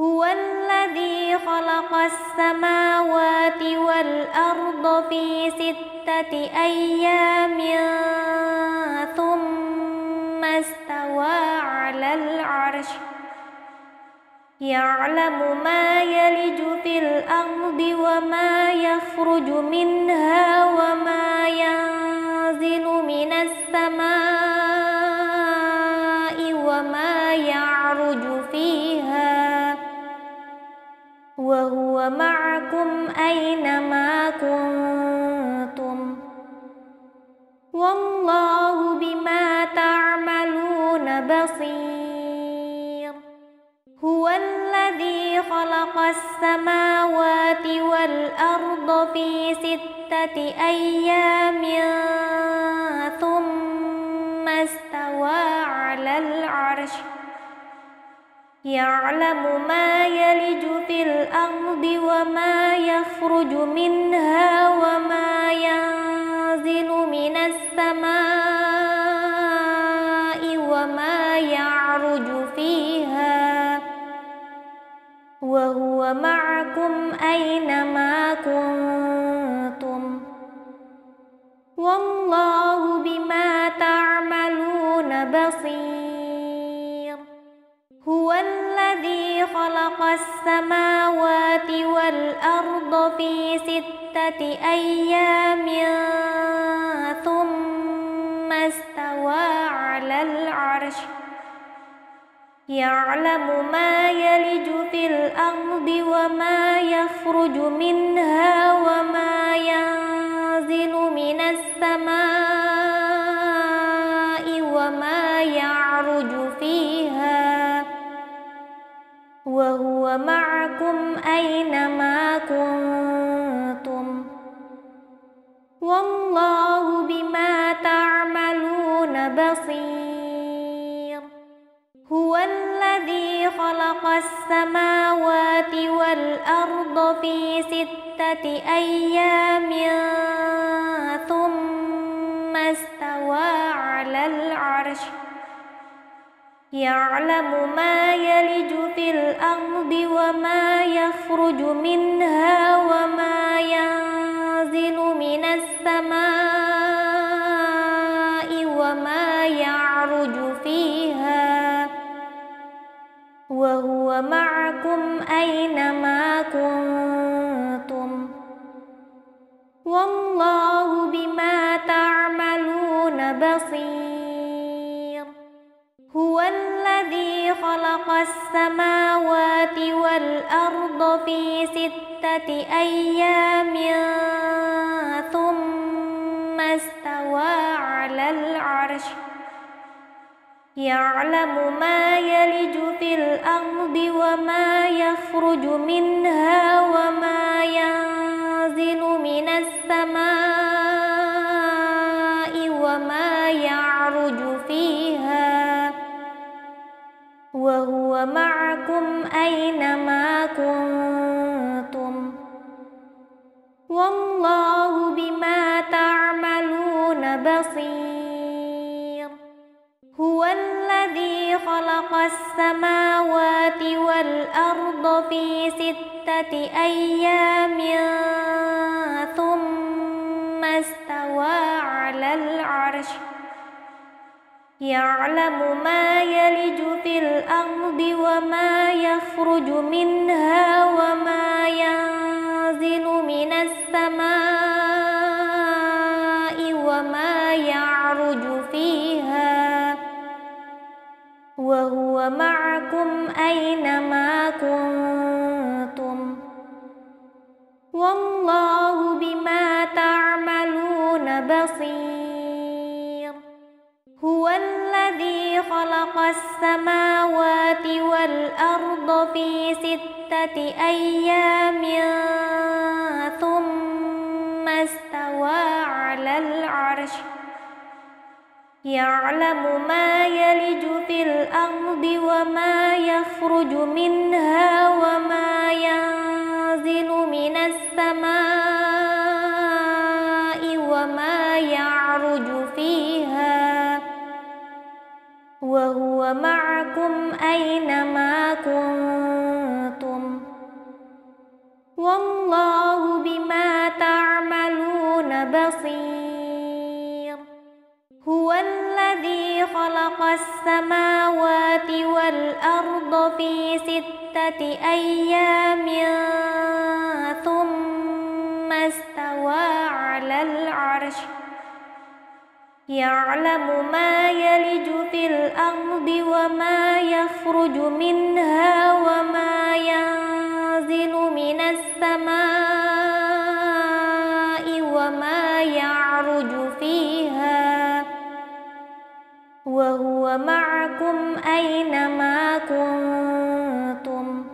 هو الذي خلق السماوات والأرض في 6 أيام ثم استوى على العرش يعلم ما يلج في الأرض وما يخرج منها وما ينزل من السماء وما يعرج فيها وهو معكم أينما كنتم والله بما تعملون بصير. هو الذي خلق السماوات والأرض في 6 أيام ثم استوى على العرش يعلم ما يلج في الأرض وما يخرج منها وما ينزل من السماء وما يعرج فيها وهو معكم أينما كنتم والله بما تعملون بصير. هو الذي خلق السماوات والأرض في 6 أيام ثم استوى على العرش يعلم ما يلج في الأرض وما يخرج منها وما ينزل من السماء وما يعرج فيها وهو معكم أينما كنتم والله بما تعملون بصير. هو الذي خلق السماوات والأرض في 6 أيام ثم استوى على العرش يعلم ما يلج في الأرض وما يخرج منها وما ينزل من السماء وما يعرج فيها وهو معكم أينما كنتم والله بما تعملون بصير. هو الذي خلق السماوات والأرض في 6 أيام ثم استوى على العرش يعلم ما يلج في الأرض وما يخرج منها وما ينزل من السماء وما يعرج فيها وهو معكم أينما كنتم والله بما تعملون بصير. هو الذي خلق السماوات والأرض في 6 أيام ثم استوى على العرش يعلم ما يلج في الأرض وما يخرج منها وما ينزل من السماء وما يعرج فيها وهو معكم أينما كنتم والله بما تعملون بصير. هو الذي خلق السماوات والأرض في 6 أيام ثم استوى على العرش يعلم ما يلج في الأرض وما يخرج منها وما ينزل من السماء وما يعرج فيها وهو معكم أينما كنتم والله بما تعملون بصير. هو الذي خلق السماوات والأرض في 6 أيام ثم استوى على العرش يعلم ما يلج في الأرض وما يخرج منها وما ينزل من السماء وما يعرج فيها وهو معكم أينما كنتم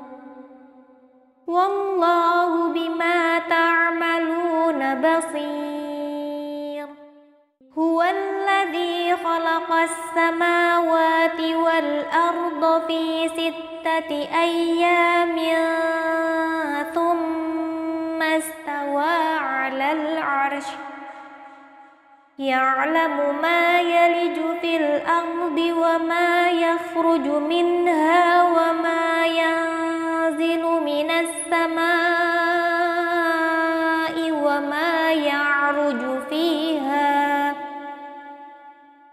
والله بما تعملون بصير. هو الذي خلق السماوات والأرض في 6 أيام ثم استوى على العرش يعلم ما يلج في الأرض وما يخرج منها وما ينزل من السماء وما يعرج فيها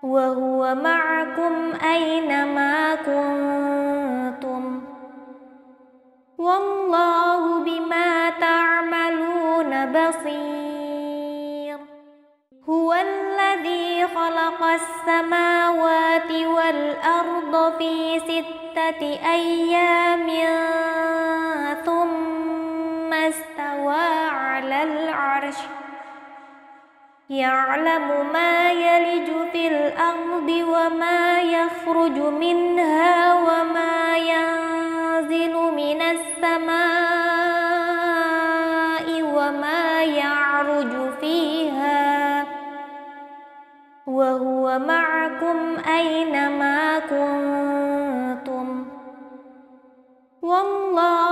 وهو معكم أينما كنتم والله بما تعملون بصير. هو الذي خلق السماوات والأرض في 6 أيام ثم استوى على العرش يعلم ما يلج في الأرض وما يخرج منها وما ينزل من السماء وما يعرج فيها وهو معكم أينما كنتم والله